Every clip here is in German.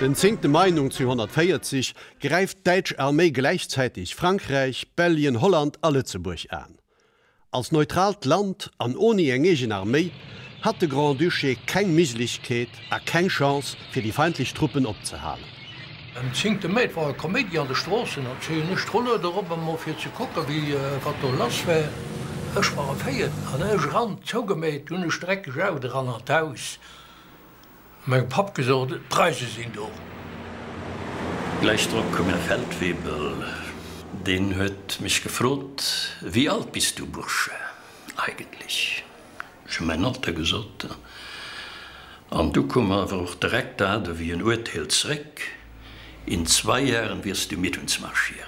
Den 10. Mai 1940 greift die deutsche Armee gleichzeitig Frankreich, Belgien, Holland und Lützeburg an. Als neutrales Land und ohne engagierten Armee hat der Grand Duché keine Möglichkeit und keine Chance, für die feindlichen Truppen abzuhalten. Am 10. Mai war eine Komödie an der Straße. Ich habe nicht Rolle darüber, um zu gucken, wie was da los war. Ich war feiert. Ich ran zugemäht und strecke ich auch dran an das Haus. Mein Papa gesagt, die Preise sind hoch. Gleich drauf kam ein Feldwebel. Den hat mich gefragt, wie alt bist du, Bursche, eigentlich? Ich habe mein Alter gesagt. Und du kommst aber auch direkt an, wie ein Urteil zurück. In 2 Jahren wirst du mit uns marschieren.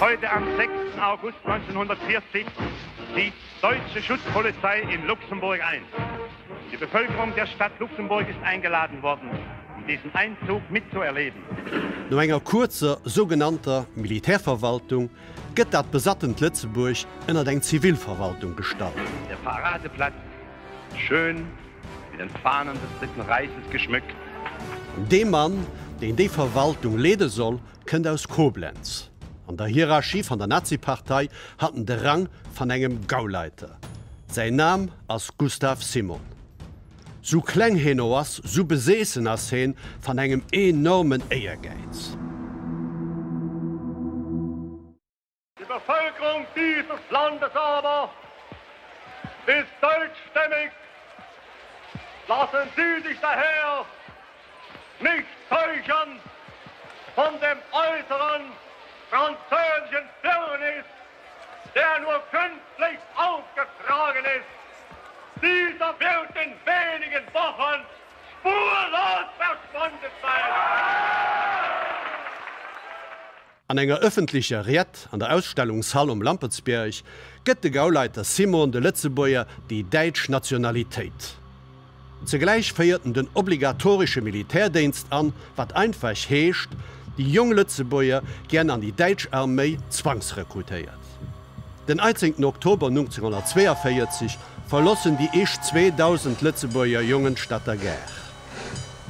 Heute am 6. August 1940 zieht deutsche Schutzpolizei in Luxemburg ein. Die Bevölkerung der Stadt Luxemburg ist eingeladen worden, um diesen Einzug mitzuerleben. Nach einer kurzen sogenannten Militärverwaltung wird das besatte Lützeburg in eine Zivilverwaltung gestaltet. Der Paradeplatz ist schön mit den Fahnen des Dritten Reiches geschmückt. Der Mann, den die Verwaltung leiten soll, kommt aus Koblenz. An der Hierarchie von der Nazi-Partei hatten den Rang von einem Gauleiter. Sein Name ist Gustav Simon. So klein er war, so besessen war er von einem enormen Ehrgeiz. Die Bevölkerung dieses Landes aber ist deutschstämmig. Lassen Sie sich daher nicht täuschen von dem äußeren französischen Firnis, der nur künstlich aufgetragen ist. Dieser wird in wenigen Wochen spurlos verschwunden sein. An einer öffentlichen Rede an der Ausstellungshalle um Lampetsberg gibt der Gauleiter Simon de Lëtzebuerger die deutsche Nationalität. Zugleich feierten den obligatorischen Militärdienst an, was einfach heißt, die jungen Lützebuerger gern an die deutsche Armee zwangsrekrutiert. Den 18. Oktober 1942 verlassen die erst 2000 Lützebuerger Jungen Stadt der Gare.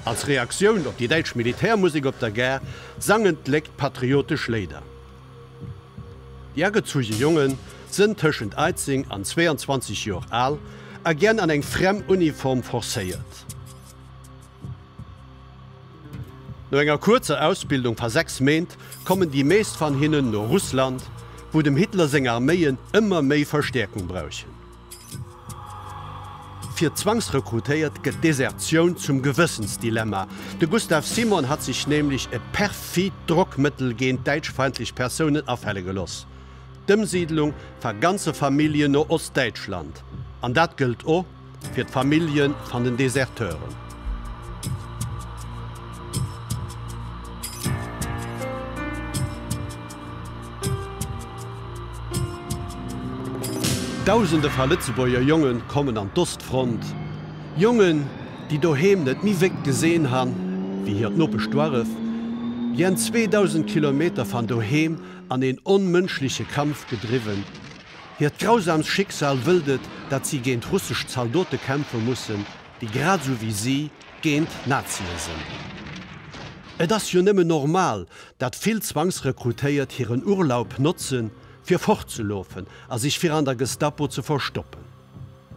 Als Reaktion auf die deutsche Militärmusik auf der Gare sangen die patriotische Lieder. Die angezogenen Jungen sind zwischen 18 und 22 Jahre alt und gern an eine fremde Uniform forciert. Nach einer kurzen Ausbildung von 6 Monaten kommen die meisten von ihnen nach Russland, wo dem Hitler seine Armeen immer mehr Verstärkung brauchen. Für zwangsrekrutiert geht Desertion zum Gewissensdilemma. Der Gustav Simon hat sich nämlich ein perfid Druckmittel gegen deutschfeindliche Personen aufhellen gelassen. Die Umsiedlung von ganzen Familien nach Ostdeutschland. Und das gilt auch für die Familien von den Deserteuren. Tausende von Lützeburger Jungen kommen an die Ostfront. Jungen, die daheim nicht mehr weggesehen haben, wie hier nur Bestwarf, die haben 2000 Kilometer von daheim an den unmenschlichen Kampf getrieben. Ihr grausames Schicksal wildet, dass sie gegen russische Soldaten kämpfen müssen, die gerade so wie sie gegen Nazis sind. Das ist ja nicht mehr normal, dass viele zwangsrekrutiert ihren Urlaub nutzen, für fortzulaufen, als sich für an der Gestapo zu verstoppen.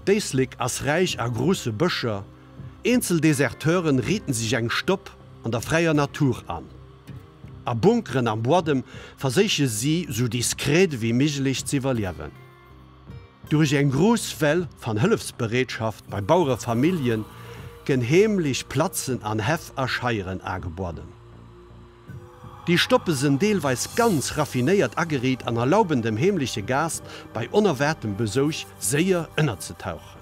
Dies liegt als reich an große Bücher. Einzeldeserteuren rieten sich einen Stopp an der freien Natur an. An Bunkern am Boden versuchen sie, so diskret wie möglich zu überleben. Durch ein großes Feld von Hilfsbereitschaft bei Bauernfamilien können heimlich Plätze an Hef erscheiren angeboten. Die Stoppen sind teilweise ganz raffiniert angeregt an erlauben dem heimlichen Gast bei unerwartetem Besuch sehr unterzutauchen.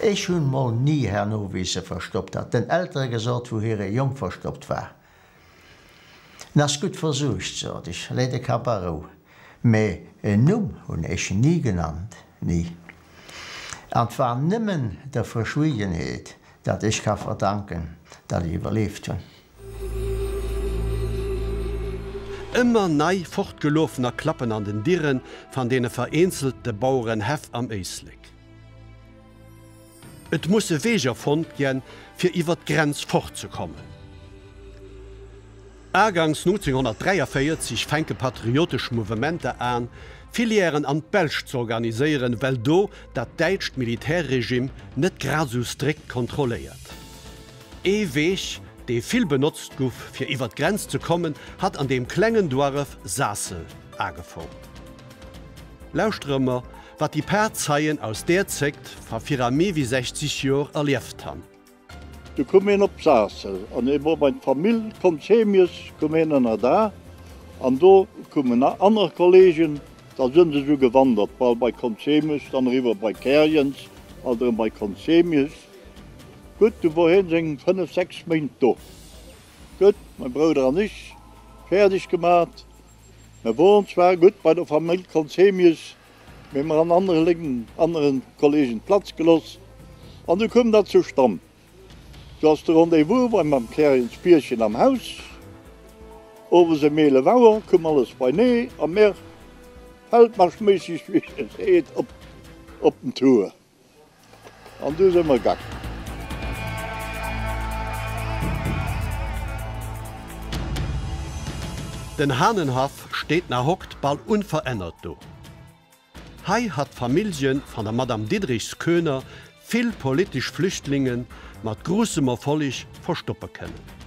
Ich habe mal nie Herrn Owiese verstoppt hat. Den Eltern gesagt, wo ihre Jung verstoppt war. Das gut versucht, sagte ich. Leider Caparo. Aber einen Namen habe ich nie genannt. Nie. Und war nimmer der Verschwiegenheit, dass ich verdanken kann, dass ich überlebt habe. immer neu fortgelaufener Klappen an den Dirren, von denen vereinzelte Bauern hef am Eislig. Et musse Wege fand gehen, für iwwer Grenz fortzukommen. Ergangs 1943 fängt patriotische Movemente an, Filieren an Belsch zu organisieren, weil do das deutsche Militärregime nicht gerade so strikt kontrolliert. Ein Weg, der viel benutzt wurde, für über die Grenze zu kommen, hat an dem kleinen Dorf Sassel angefangen. Lauschen wir, was die Parteien aus der Zeit vor mehr wie 60 Jahren erlebt haben. Da kommen wir nach Sassel. Und immer meine Familie kommt heim, kommen wir nach da. Und da kommen andere Kollegen. Da sind sie so gewandert, weil bei Konzemius, dann rüber bei Kerjens, also bei Konzemius. Gut, wohin sind 5, 6 Minuten. Gut, mein Bruder und ich, fertig gemacht. Wir wohnen zwar gut bei der Familie Konzemius, wir haben an anderen Kollegen Platz gelassen. Und dann kommen wir zustande. Du hast das Rendezvous bei meinem Kerjens Bierchen am Haus. Oben sind Mehlewauer, kommen alles bei Nähe, am Meer. Feldmarschmäßig, wie es geht, auf den Tour. Und da sind wir gegangen. Den Hahnenhof steht nach Hockt bald unverändert da. Hier hat Familien von der Madame Dietrichs Köhner viel politisch Flüchtlingen mit großem Erfolg verstoppen können.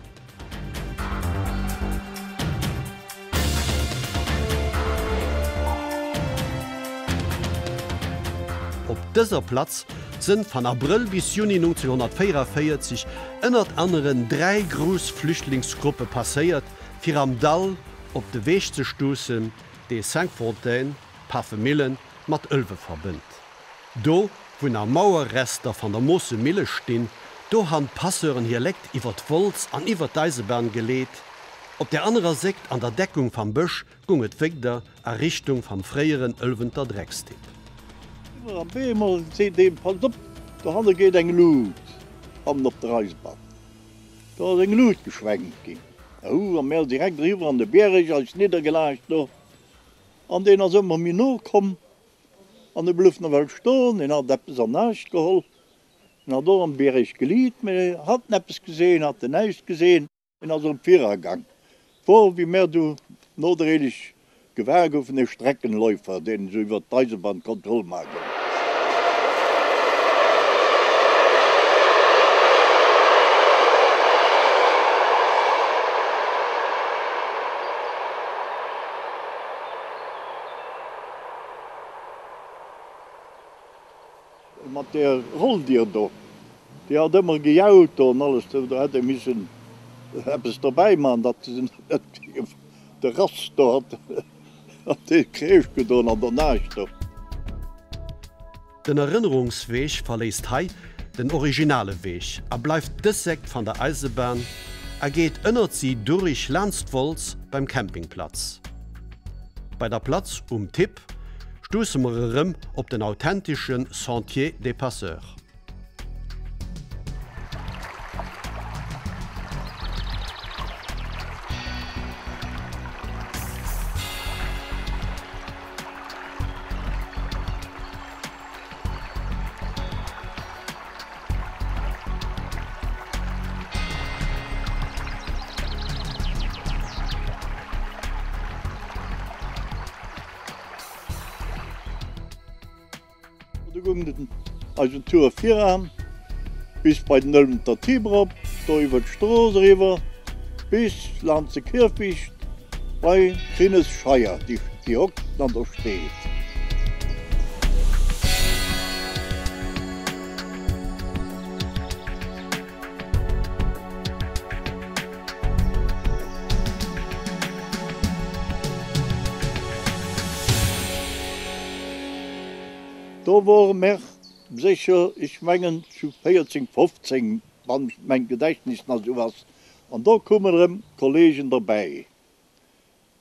Auf dieser Platz sind von April bis Juni 1944 unter anderem 3 große Flüchtlingsgruppen passiert, für am Dall auf den Weg zu stoßen, die Saint-Fontaine, Paffemillen mit Ölve verbindet. Da, wo noch Mauerreste von der Mosse Mille stehen, da haben Passeuren hier leckt über die Wolz an über die Eisenbahn gelegt. Auf der anderen Seite an der Deckung vom Bösch ging es weiter in Richtung vom freieren Ölventer Dreckstipp. Am Bämer sieht den Pass ab, da haben wir ein Glut auf der Reisbahn. Da ist ein Glut geschwenkt. Am Meer direkt rüber an den Berg, als niedergelegt. An denen sind wir nachgekommen, an den Bluff noch mal stehen, den hat etwas an Nacht geholt. Er hat da am Berg geliehen, man hat etwas gesehen, hat den Nacht gesehen, und hat so einen Vierer gegangen. Vor wie mehr du notwendig Gewerke auf den Streckenläufer, den sie über die Eisenbahnkontrolle machen. Mit der Rolldier da, die hat immer gejaut und alles, da hat er müssen etwas dabei machen, dass der Rast da hat. Den Kräft getan an der Nacht. Den Erinnerungsweg verlässt Hai den originalen Weg. Er bleibt direkt von der Eisenbahn. Er geht innert sie durch Landstwolz beim Campingplatz. Bei der Platz um Tipp stoßen wir auf den authentischen Sentier des Passeurs. Also Tour 4 an, bis bei den Nölmter Tibrop, da über die Straße rüber, bis Lanze Kirficht, bei Krines Scheier, die hockt dann da steht. Da waren wir sicher, ich meine, zu 14, 15, wenn mein Gedächtnis noch so was. Und da kommen Kollegen dabei.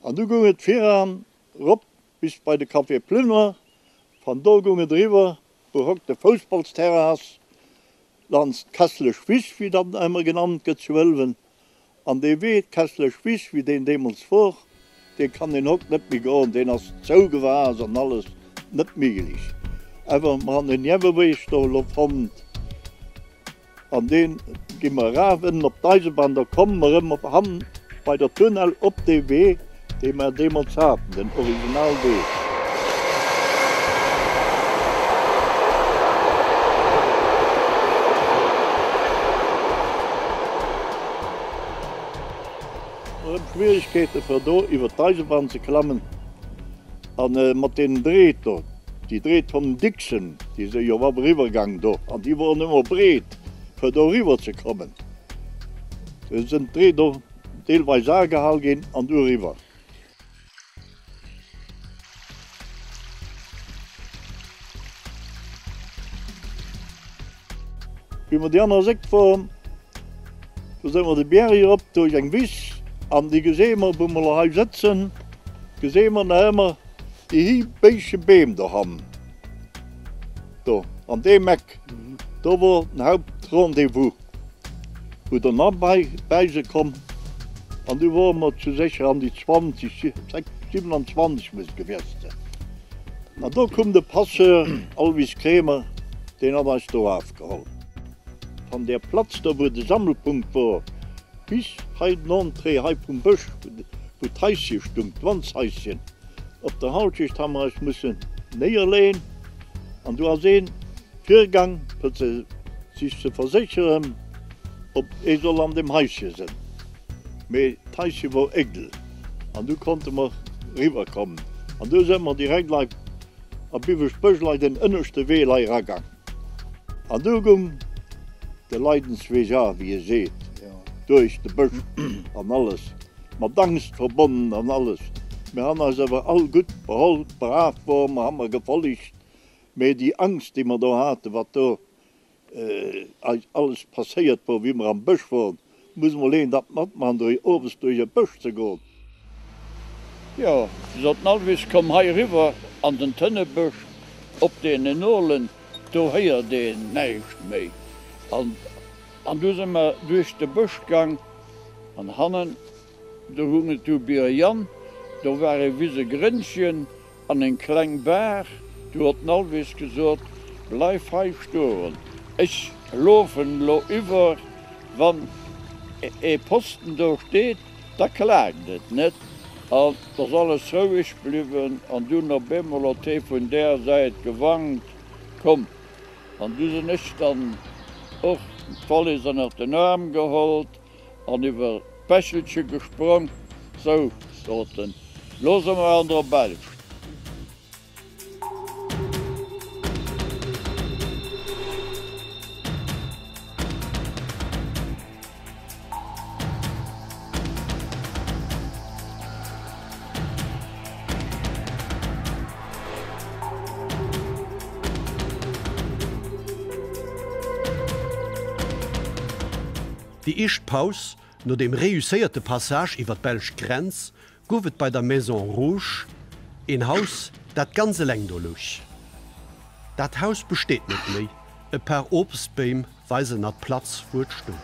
Und da gingen wir an, rup, bis bei der Café Plünner. Von da gingen wir rüber, behockte der Fußballsterrasse, dann Kassel-Schwiss, wie dann einmal genannt, gezwölfen. An der Weg Kassel-Schwiss, wie den dem uns vor, die kann den Hock nicht mehr gehen, den hast du zugewasst und alles, nicht möglich. Aber wir haben den Jägerweg da auf Hand. An den gehen wir rauf, wenn auf die Eisenbahn, da kommen wir immer auf Hand bei der Tunnel auf den Weg, den wir damals hatten, den Originalweg. Wir haben Schwierigkeiten, für hier über die Eisenbahn zu klammen. Und mit den Dreht hier, die Dreht vom Dixon, dieser Übergang hier, und die waren immer breit, für hier rüber zu kommen. Da sind Dreht hier teilweise angehalten und hier rüber. Wie wir die anderen Sekt fahren, da sind wir die Berge hier ab durch ein Wies. Und die gesehen wir, wenn wir hier sitzen, gesehen wir da immer, die hier ein bisschen Bäume da haben. Da, an dem Eck, da war ein Hauptrendezvous. Und dann bei sie kommen, und da waren wir zu sicher an die 20, 27 müssen gewesen sein. Und da kommt der Passeur, Alvis Krämer, den hat uns da aufgeholt. Von der Platz, da wo der Sammelpunkt war, bis heute noch vom Busch, wo 30 Stunden, 20 Stunden. Auf der Halsschicht haben wir uns näher lehnen. Und du hast den Viergang, um sich zu versichern, ob sie an dem Häuschen sind. Mit Häuschen war Egel. Und du konnten wir rüberkommen. Und da sind wir direkt gleich an Büffelspöschlein den innersten Weg reingegangen. Und da kommt der Leidensweg an, wie ihr seht. Durch den Busch und alles. Mit Angst verbunden und alles. Wir haben uns aber all gut behalten, brav war, wir haben gefolgt. Mit die Angst, die wir da hatten, was da alles passiert war, wie wir am Busch waren, müssen wir lernen, dass man durch den Busch zu gehen. Ja, sie sagten allwegs, komm hier rüber an den Tönnebusch, auf den Norden, da hier den nicht mehr. Und da sind wir durch den Busch gegangen und haben da hingen zu Birjan, da waren diese Grinschen an den kleinen Berg. Da hatten alle gesagt, bleib hier stehen. Ich laufe über, wenn ein Posten da steht, da klagt es nicht. Und das ist alles ruhig geblieben und du noch einmal von der Seite gewankt, komm. Und du sind nicht dann auch voll sind auf den Arm geholt und über Päschelchen gesprungen. So, sollten. Los sind wir an der Belsch. Die erste Pause nach dem reüssierten Passage über die belgische Grenze geht bei der Maison Rouge, ein Haus, das ganze Länge durch. Das Haus besteht nicht mehr. Ein paar Obstbäume weisen nach Platz für die Stunde.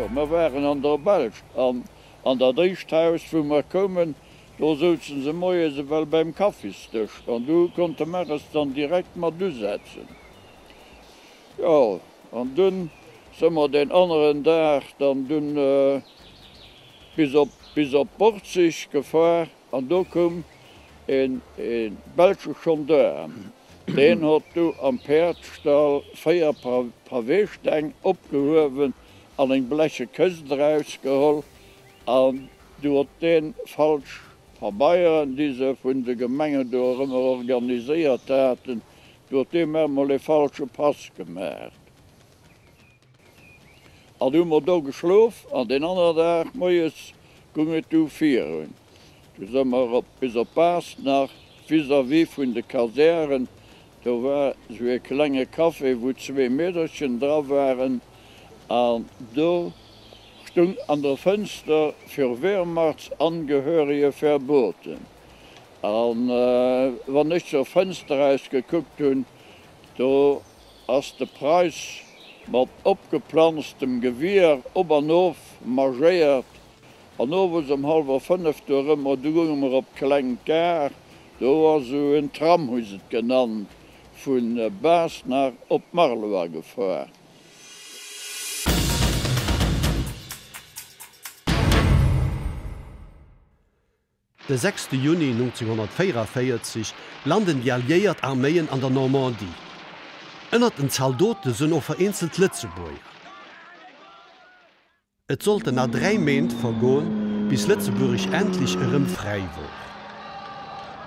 Ja, wir waren an der Belsch. An der Richthaus, wo wir kommen, da sitzen sie morgens, weil beim Kaffeestisch. Und du konnten wir es dann direkt mal durchsetzen. Ja, und dann sind wir den anderen Tag dann bis auf Porzig gefahren und da kam ein belgischer Gendarm. Den hat du am Pferdstall 4 Pavé-Stangen abgehoben, an den blechen Kissen rausgeholt und du hast den falsch verbeiern, die sie von der Gemeinde da immer organisiert hatten. Durch dem haben wir den falschen Pass gemacht. Und wir haben hier geschlafen, und den anderen Tag morgens gingen wir feiern. Da sind wir bis auf Fastnacht, vis-à-vis von den Kasernen. Da war so ein kleiner Kaffee, wo 2 Mädchen drauf waren. Und da stund an der Fenster für Wehrmachtsangehörige verboten. Und wenn ich zum Fenster rausgeguckt habe, da ist der Preis mit abgepflanztem Gewehr oben auf marschiert. An obers um 4:30 do du gommer op Kkleng Ker, do war so en Tramhuset genannt, vun Bas nach op Marloer gefaer. De 6. Juni 1944 landen die alliiert Armeeën an der Normandie. Ënnert den Soldaten sinn och vereinzelt Lëtzebuerger. Et sollte nach 3 Mänt vergoen, bis Lëtzebuerg endlich erëm frei wurde.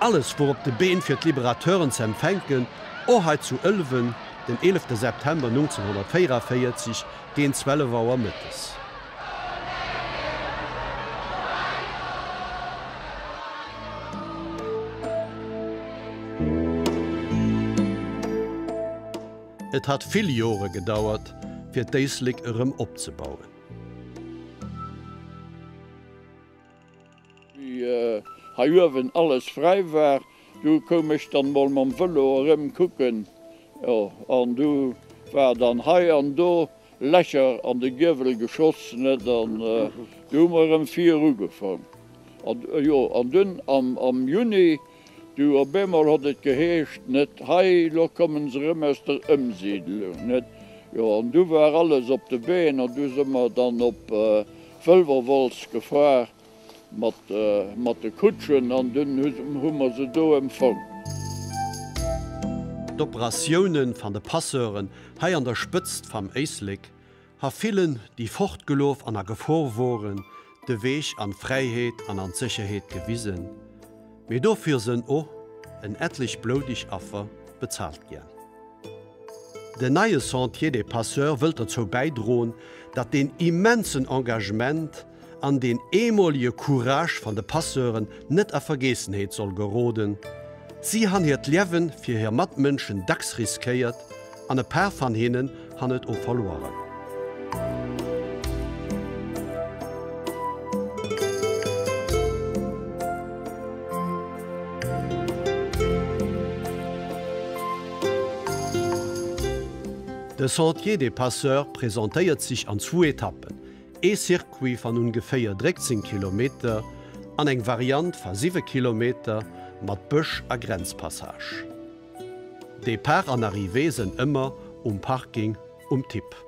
Alles vor op de Been fir d'Liberateuren ze empfänken, oheit zu Ölwen, den 11. September 1944, den 12er mittags. Et hat viele Jahre gedauert, fir d'Eislig erëm opzebauen. Wenn alles frei war, du komm ich dann mal am Velo rumgucken. Ja, und du war dann hier und da Löcher an den Gürtel geschossen, dann du mal um 4 Uhr gefahren. Und, ja, und dann am Juni, du ab einmal hat es geheischt, nicht, hey, da kommen sie rum aus der Umsiedelung. Nicht? Ja, und du war alles auf den Beinen und du sind wir dann auf Völverwalz gefahren. Mit den Kutschen an den Hummer se do empfang. D'Operationen van de Passeuren hei an der Spëtzt vom Eislig ha vielen, die fortgelof an der Gefor waren, de Weg an Freiheit an an Sicherheit gewiesen. Me dofir sinn och en etlich blodig Affer bezahlt gern. De neue Sentier des Passeurs wëlt dazu beidrohen, dat den immensen Engagement an den ehemalige Courage von de Passeuren net a Vergessenheit soll geroden. Sie han het Lewen fir her Matmënschen dacks riskiert, an e paar van hinnen han et o verloren. De Sentier des Passeurs präsentéiert sich an 2 Etappen. E Circuit van ungefähr 13 km an eng Variant van 7 km mat Bëch a Grenzpassage. Depart an Arrivée sind immer Parking Tipp.